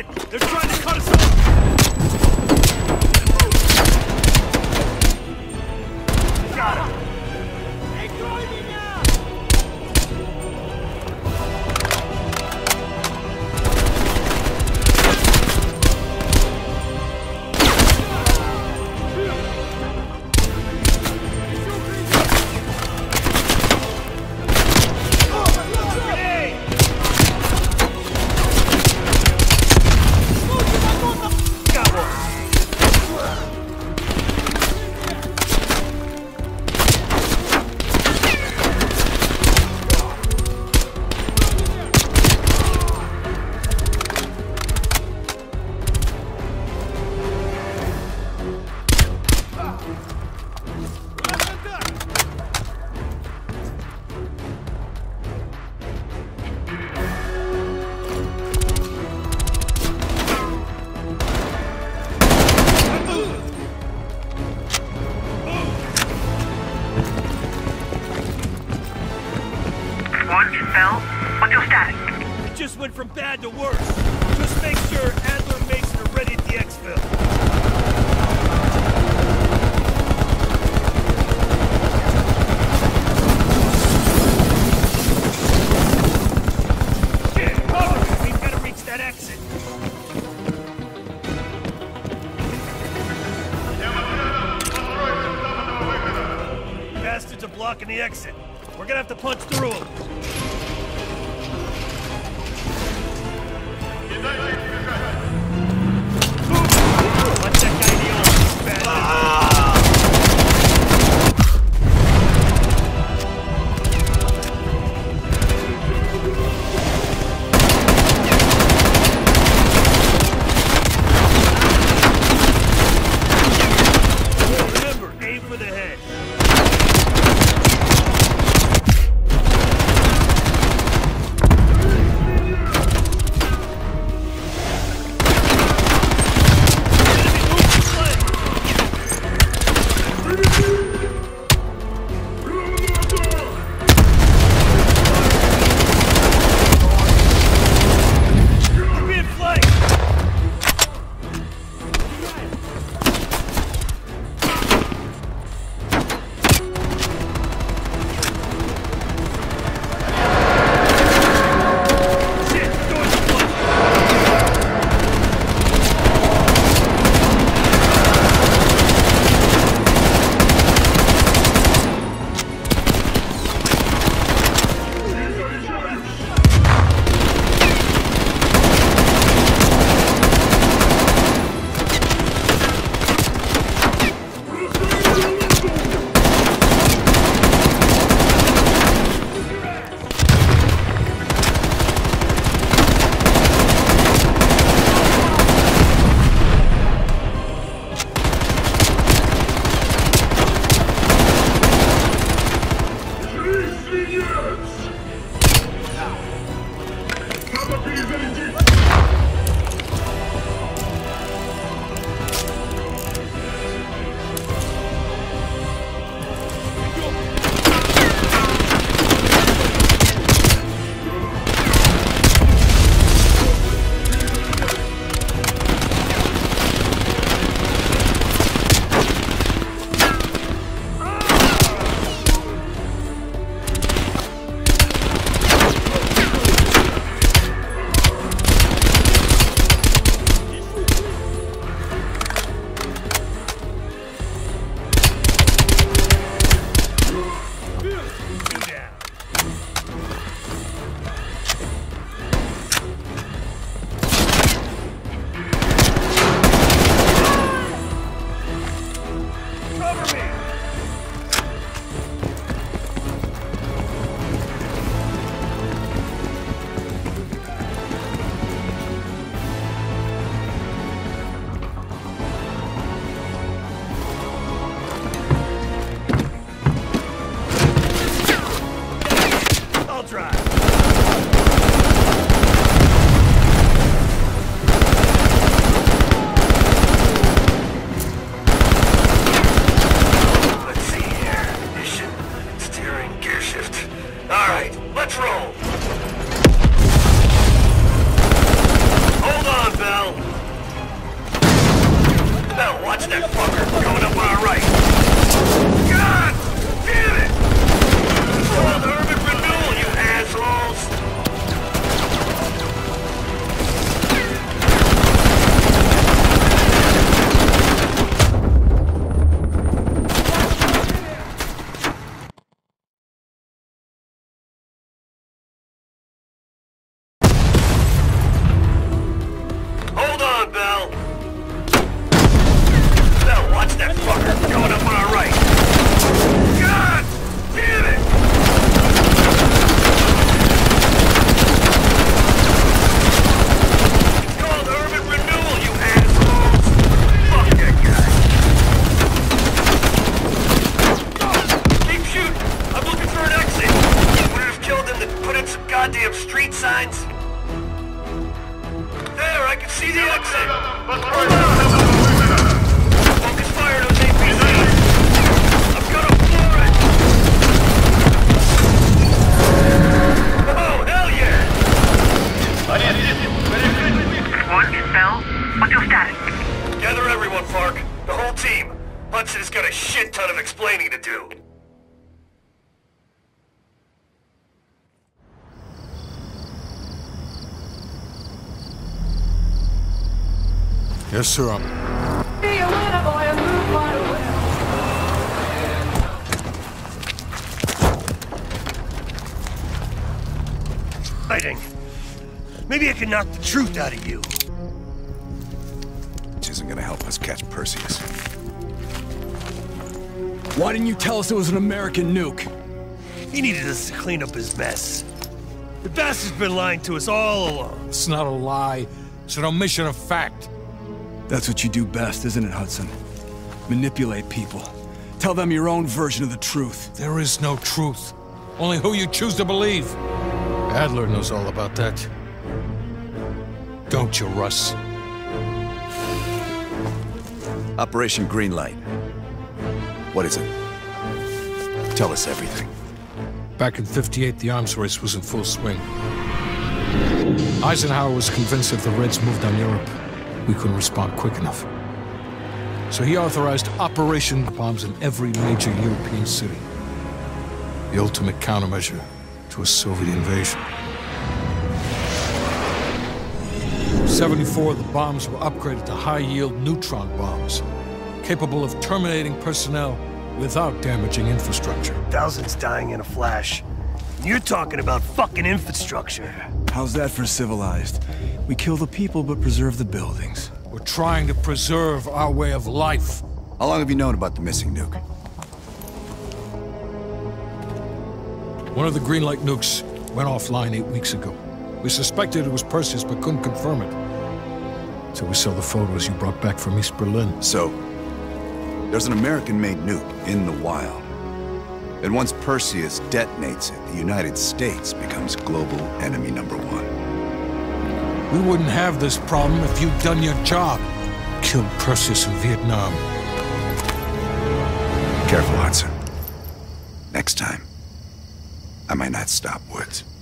ahead! They're trying to cut us off! Got him! Bell, what's your status? It just went from bad to worse. Just make sure Adler and Mason are ready at the exfil. See the exit! Hudson has got a shit ton of explaining to do. Yes, sir. I'm... Be a winner, boy, and move right away. Fighting. Maybe I can knock the truth out of you. Which isn't gonna help us catch Perseus. Why didn't you tell us it was an American nuke? He needed us to clean up his mess. The bastard's been lying to us all along. It's not a lie. It's an omission of fact. That's what you do best, isn't it, Hudson? Manipulate people. Tell them your own version of the truth. There is no truth. Only who you choose to believe. Adler knows all about that. Don't you, Russ? Operation Greenlight. What is it? Tell us everything. Back in '58, the arms race was in full swing. Eisenhower was convinced if the Reds moved on Europe, we couldn't respond quick enough. So he authorized operation bombs in every major European city. The ultimate countermeasure to a Soviet invasion. In '74, the bombs were upgraded to high-yield neutron bombs, capable of terminating personnel without damaging infrastructure. Thousands dying in a flash. You're talking about fucking infrastructure. How's that for civilized? We kill the people but preserve the buildings. We're trying to preserve our way of life. How long have you known about the missing nuke? One of the Greenlight nukes went offline 8 weeks ago. We suspected it was Perseus but couldn't confirm it. So we saw the photos you brought back from East Berlin. So? There's an American-made nuke in the wild. And once Perseus detonates it, the United States becomes global enemy #1. We wouldn't have this problem if you'd done your job. Killed Perseus in Vietnam. Careful, Hudson. Next time, I might not stop Woods.